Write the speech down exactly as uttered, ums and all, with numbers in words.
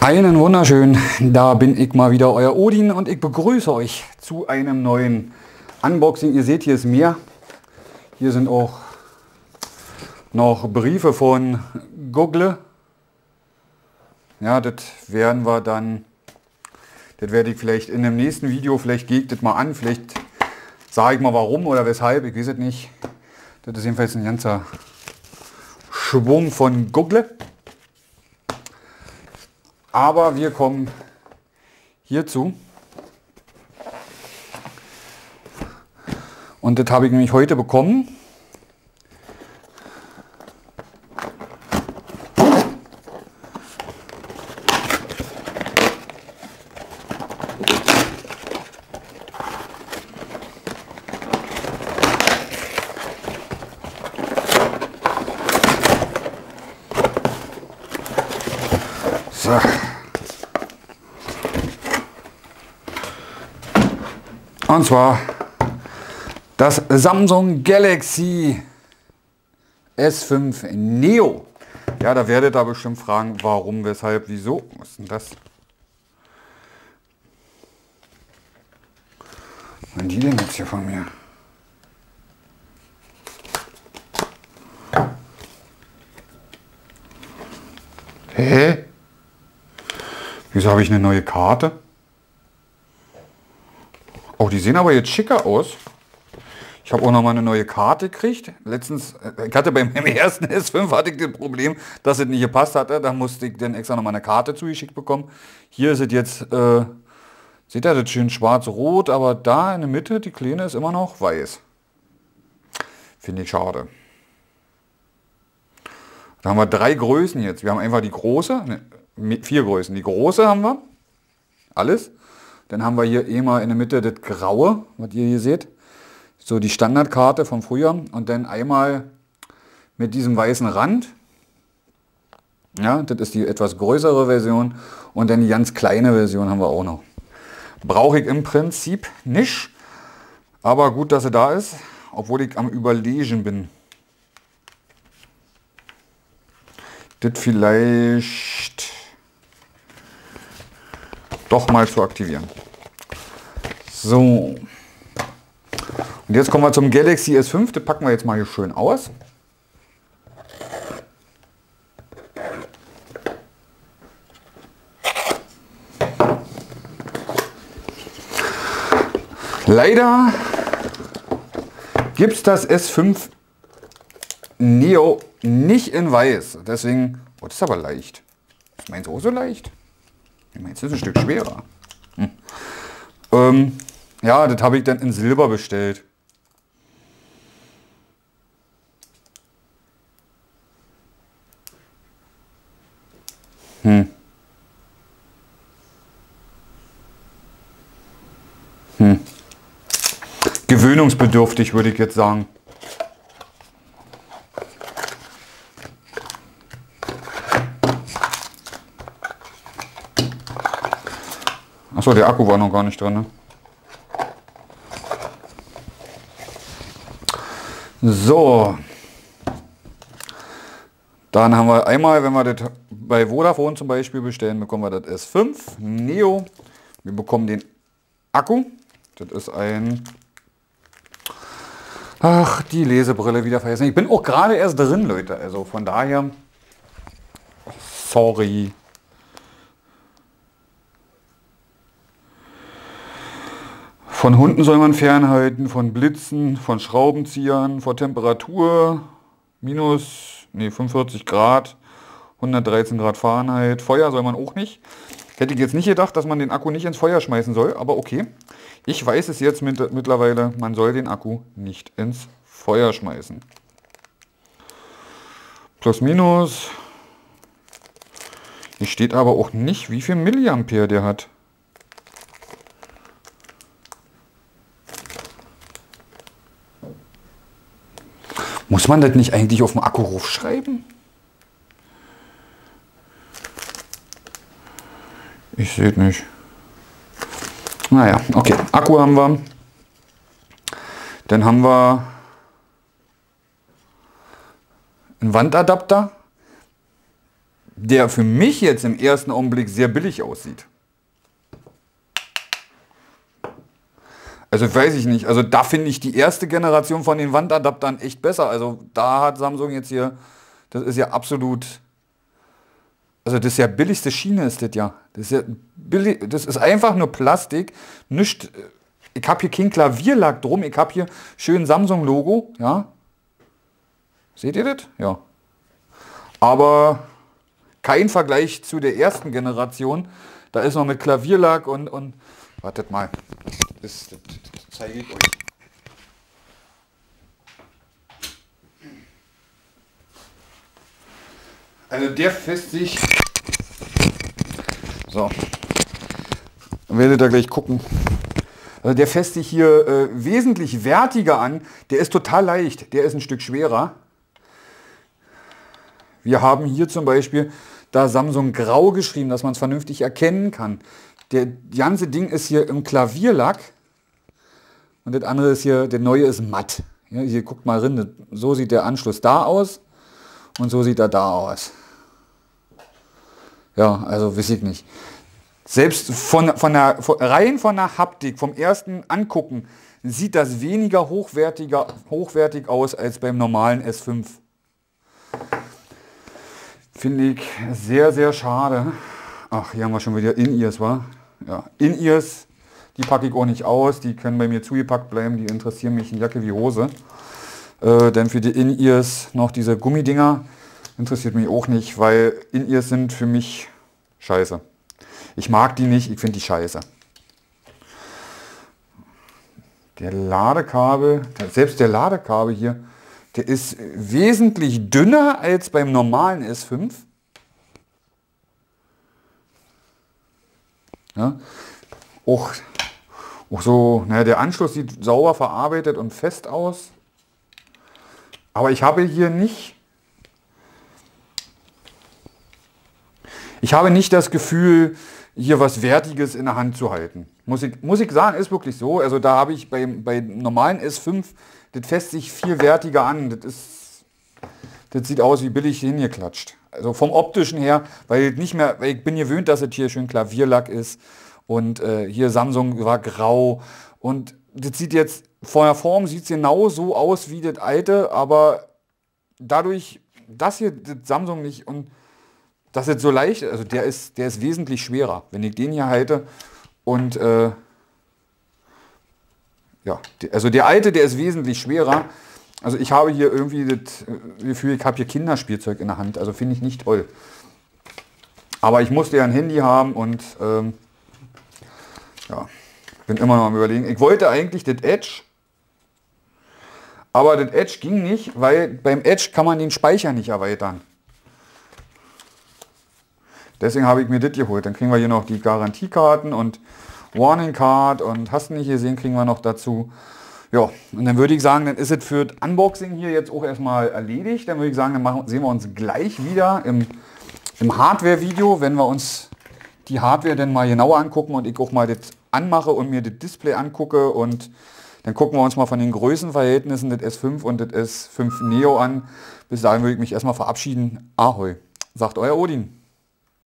Einen wunderschönen, da bin ich mal wieder, euer Odin, und ich begrüße euch zu einem neuen Unboxing. Ihr seht, hier ist mehr. Hier sind auch noch Briefe von Google. Ja, das werden wir dann, das werde ich vielleicht in dem nächsten Video, vielleicht gehe ich das mal an, vielleicht sage ich mal warum oder weshalb, ich weiß es nicht. Das ist jedenfalls ein ganzer Schwung von Google. Aber wir kommen hierzu. Und das habe ich nämlich heute bekommen. So. Und zwar das Samsung Galaxy S fünf Neo. Ja, da werdet ihr bestimmt fragen, warum, weshalb, wieso. Was ist denn das? Was sind die denn jetzt hier von mir? Hä? Wieso habe ich eine neue Karte? Oh, die sehen aber jetzt schicker aus. Ich habe auch noch mal eine neue Karte gekriegt. Letztens, ich hatte beim ersten S fünf hatte ich das Problem, dass es nicht gepasst hatte. Da musste ich dann extra noch mal eine Karte zugeschickt bekommen. Hier ist es jetzt, äh, seht ihr, das schön schwarz-rot, aber da in der Mitte, die kleine, ist immer noch weiß. Finde ich schade. Da haben wir drei Größen jetzt. Wir haben einfach die große, ne, vier Größen. Die große haben wir, alles. Dann haben wir hier eh mal in der Mitte das Graue, was ihr hier seht. So die Standardkarte vom Frühjahr. Und dann einmal mit diesem weißen Rand. Ja, das ist die etwas größere Version. Und dann die ganz kleine Version haben wir auch noch. Brauche ich im Prinzip nicht. Aber gut, dass sie da ist. Obwohl ich am Überlegen bin. Das vielleicht doch mal zu aktivieren. So, und jetzt kommen wir zum Galaxy S fünf, das packen wir jetzt mal hier schön aus. Leider gibt es das S fünf Neo nicht in weiß, deswegen, oh, das ist aber leicht. Ist meins auch so leicht? Jetzt ist es ein Stück schwerer. Hm. Ähm, ja, das habe ich dann in Silber bestellt. Hm. Hm. Gewöhnungsbedürftig, würde ich jetzt sagen. Achso, der Akku war noch gar nicht drin, ne? So. Dann haben wir einmal, wenn wir das bei Vodafone zum Beispiel bestellen, bekommen wir das S fünf Neo. Wir bekommen den Akku. Das ist ein... Ach, die Lesebrille wieder vergessen. Ich bin auch gerade erst drin, Leute. Also von daher... Sorry. Von Hunden soll man fernhalten, von Blitzen, von Schraubenziehern, vor Temperatur, minus nee, fünfundvierzig Grad, hundertdreizehn Grad Fahrenheit. Feuer soll man auch nicht. Hätte ich jetzt nicht gedacht, dass man den Akku nicht ins Feuer schmeißen soll, aber okay. Ich weiß es jetzt mit, mittlerweile, man soll den Akku nicht ins Feuer schmeißen. Plus, minus. Hier steht aber auch nicht, wie viel Milliampere der hat. Muss man das nicht eigentlich auf dem Akku raufschreiben? Ich sehe es nicht. Naja, okay. Akku haben wir. Dann haben wir einen Wandadapter, der für mich jetzt im ersten Augenblick sehr billig aussieht. Also weiß ich nicht. Also da finde ich die erste Generation von den Wandadaptern echt besser. Also da hat Samsung jetzt hier, das ist ja absolut, also das ist ja billigste Schiene ist das ja. Das ist ja billig, das ist einfach nur Plastik, nicht, ich habe hier kein Klavierlack drum, ich habe hier schön Samsung-Logo, ja. Seht ihr das? Ja. Aber kein Vergleich zu der ersten Generation. Da ist noch mit Klavierlack und, und wartet mal. Das, das, das zeige ich euch. Also der fässt sich. So. Werdet ihr gleich gucken. Also der fässt sich hier äh, wesentlich wertiger an. Der ist total leicht. Der ist ein Stück schwerer. Wir haben hier zum Beispiel da Samsung Grau geschrieben, dass man es vernünftig erkennen kann. Der ganze Ding ist hier im Klavierlack und das andere ist hier, der neue ist matt. Ja, hier guckt mal rein, so sieht der Anschluss da aus und so sieht er da aus. Ja, also weiß ich nicht. Selbst von, von der von, rein von der Haptik, vom ersten Angucken, sieht das weniger hochwertiger, hochwertig aus als beim normalen S fünf. Finde ich sehr, sehr schade. Ach, hier haben wir schon wieder In-Ears, wa? Ja, In-Ears, die packe ich auch nicht aus. Die können bei mir zugepackt bleiben. Die interessieren mich in Jacke wie Hose. Äh, denn für die In-Ears noch diese Gummidinger interessiert mich auch nicht, weil In-Ears sind für mich scheiße. Ich mag die nicht, ich finde die scheiße. Der Ladekabel, selbst der Ladekabel hier, der ist wesentlich dünner als beim normalen S fünf. Ja, auch, auch so, naja, der Anschluss sieht sauber verarbeitet und fest aus. Aber ich habe hier nicht, ich habe nicht das Gefühl, hier was Wertiges in der Hand zu halten. Muss ich, muss ich sagen, ist wirklich so. Also da habe ich bei, bei normalen S fünf, das fässt sich viel wertiger an. Das ist, das sieht aus wie billig hingeklatscht. Also vom optischen her, weil ich nicht mehr, weil ich bin gewöhnt, dass es hier schön Klavierlack ist und äh, hier Samsung war grau und das sieht jetzt von der Form sieht es genau so aus wie das alte, aber dadurch, dass hier das Samsung nicht und das jetzt so leicht, also der ist, der ist wesentlich schwerer, wenn ich den hier halte und äh, ja, also der alte, der ist wesentlich schwerer. Also ich habe hier irgendwie das Gefühl, ich habe hier Kinderspielzeug in der Hand. Also finde ich nicht toll. Aber ich musste ja ein Handy haben und ähm, ja, bin immer noch am Überlegen. Ich wollte eigentlich das Edge, aber das Edge ging nicht, weil beim Edge kann man den Speicher nicht erweitern. Deswegen habe ich mir das geholt. Dann kriegen wir hier noch die Garantiekarten und Warning Card und hast du nicht gesehen, kriegen wir noch dazu. Ja, und dann würde ich sagen, dann ist es für das Unboxing hier jetzt auch erstmal erledigt. Dann würde ich sagen, dann machen, sehen wir uns gleich wieder im, im Hardware-Video, wenn wir uns die Hardware dann mal genauer angucken und ich auch mal das anmache und mir das Display angucke. Und dann gucken wir uns mal von den Größenverhältnissen das S fünf und das S fünf Neo an. Bis dahin würde ich mich erstmal verabschieden. Ahoi, sagt euer Odin.